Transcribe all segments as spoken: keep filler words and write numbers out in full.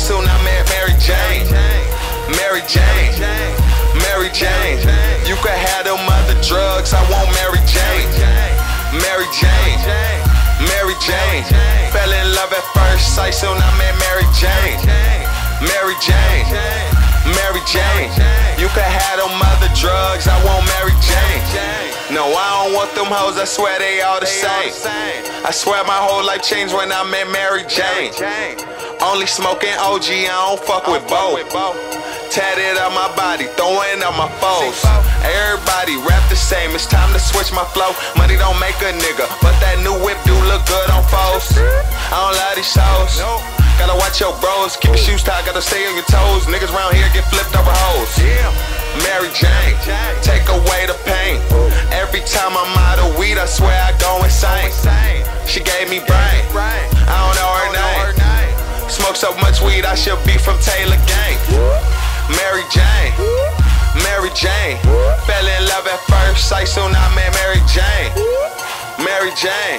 soon I met Mary Jane. Mary Jane. Mary Jane. You could have them other drugs, I want Mary Jane. Mary Jane. Mary Jane. Fell in love at first sight, soon I met Mary Jane. Mary Jane. Mary Jane. You could have them other drugs, I want Mary Jane. No, I don't want them hoes, I swear they all the same. I swear my whole life changed when I met Mary Jane. Only smoking O G, I don't fuck with Bo. Tatted up my body, throwing up my foes. Everybody rap the same, it's time to switch my flow. Money don't make a nigga, but that new whip do look good on foes. I don't love these hoes. Gotta watch your bros, keep your shoes tight, gotta stay on your toes. Niggas round here get flipped over hoes. Mary Jane, take away the pain. Every time I'm out of weed, I swear I go insane. She gave me brain, I don't know her name. Smoke so much weed, I should be from Taylor Gang. Mary Jane, Mary Jane. Fell in love at first sight, soon I met Mary Jane. Mary Jane,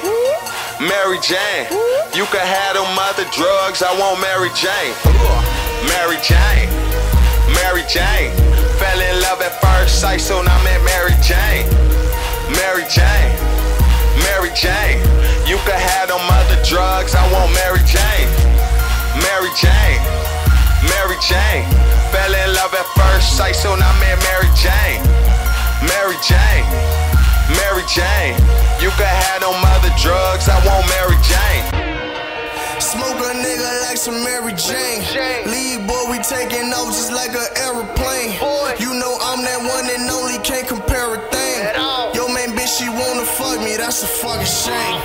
Mary Jane. You could have them other drugs, I want Mary Jane. Mary Jane, Mary Jane. Fell in love at first sight, soon I met Mary Jane. Mary Jane, Mary Jane. You could have them other drugs, I want Mary Jane. Mary Jane, Mary Jane. Fell in love at first sight, soon I met Mary Jane. Mary Jane, Mary Jane. You could have them other drugs, I want Mary Jane. Smoke a nigga like some Mary Jane. Lead boy, we taking off just like an airplane. You know I'm that one and only, can't compare a thing. Yo man, bitch, she wanna fuck me, that's a fucking shame.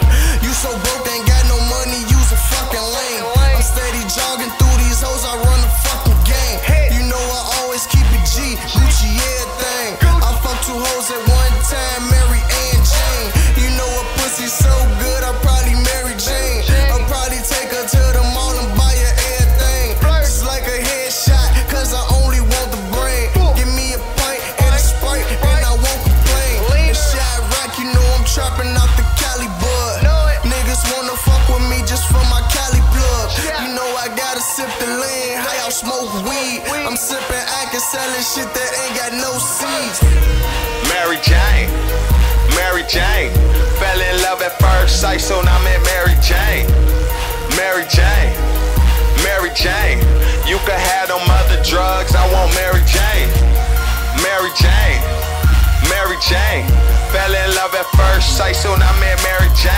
You so broke, ain't got no money, you's a fucking lame. I'm steady jogging through these hoes, I run the fucking game. You know I always keep it G, Gucci everything. I fuck two hoes at one time, Mary and Jane. You know a pussy so good, I probably Mary Jane. I'll probably take her to the mall and buy her everything. Just like a headshot, cause I only want the brain. Give me a pint and a Sprite and I won't complain. And shot rock, you know I'm trapping out the Cali bud. Niggas wanna fuck with me just for my Cali plug. You know I gotta sip the lean, how y'all smoke weed? I'm sipping, I can sell this shit that ain't got no seeds. Mary Jane, Mary Jane. Fell in love at first sight, soon I met Mary Jane. Mary Jane, Mary Jane. You could have them other drugs, I want Mary Jane. Mary Jane, Mary Jane. Fell in love at first sight, soon I met Mary Jane.